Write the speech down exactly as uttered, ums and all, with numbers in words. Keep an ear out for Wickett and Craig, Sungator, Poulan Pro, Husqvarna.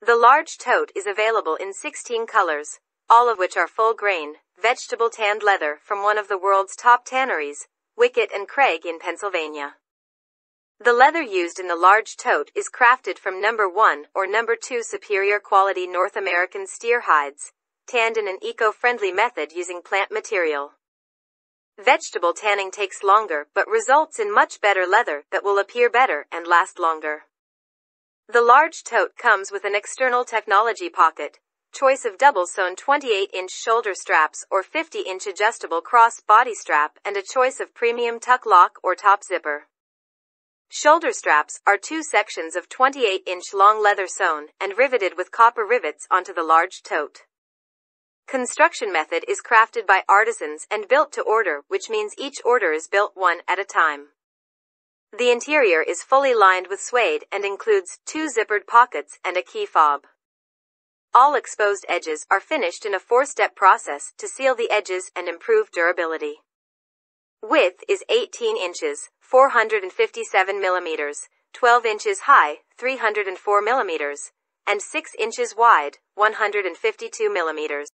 The large tote is available in sixteen colors, all of which are full-grain, vegetable tanned leather from one of the world's top tanneries, Wickett and Craig in Pennsylvania. The leather used in the large tote is crafted from number one or number two superior quality North American steer hides, tanned in an eco-friendly method using plant material. Vegetable tanning takes longer but results in much better leather that will appear better and last longer. The large tote comes with an external technology pocket, choice of double-sewn twenty-eight inch shoulder straps or fifty inch adjustable cross-body strap, and a choice of premium tuck lock or top zipper. Shoulder straps are two sections of twenty-eight inch long leather sewn and riveted with copper rivets onto the large tote. Construction method is crafted by artisans and built to order, which means each order is built one at a time. The interior is fully lined with suede and includes two zippered pockets and a key fob. All exposed edges are finished in a four-step process to seal the edges and improve durability. Width is eighteen inches, four hundred fifty-seven millimeters, twelve inches high, three hundred four millimeters, and six inches wide, one hundred fifty-two millimeters.